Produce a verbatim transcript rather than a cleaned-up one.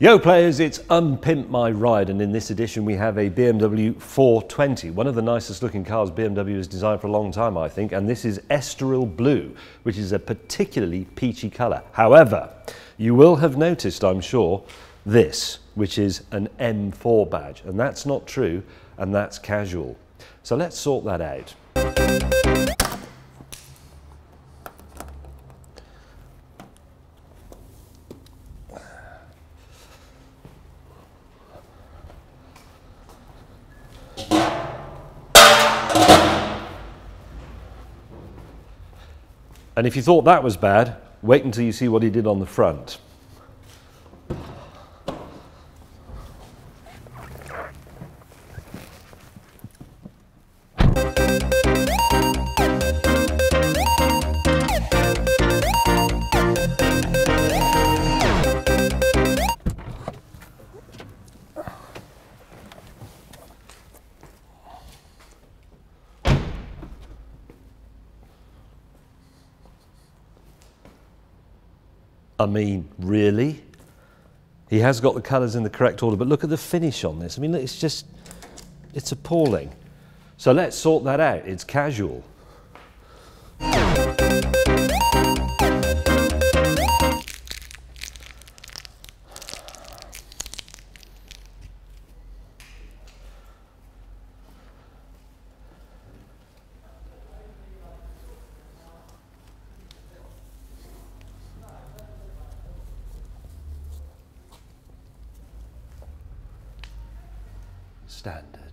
Yo players, it's Unpimp My Ride, and in this edition we have a B M W four twenty, one of the nicest looking cars B M W has designed for a long time, I think, and this is Estoril blue, which is a particularly peachy colour. However, you will have noticed, I'm sure, this, which is an M four badge, and that's not true, and that's casual. So let's sort that out. And if you thought that was bad, wait until you see what he did on the front. I mean, really? He has got the colours in the correct order, but look at the finish on this. I mean, it's just, it's appalling. So let's sort that out. It's casual. Standard.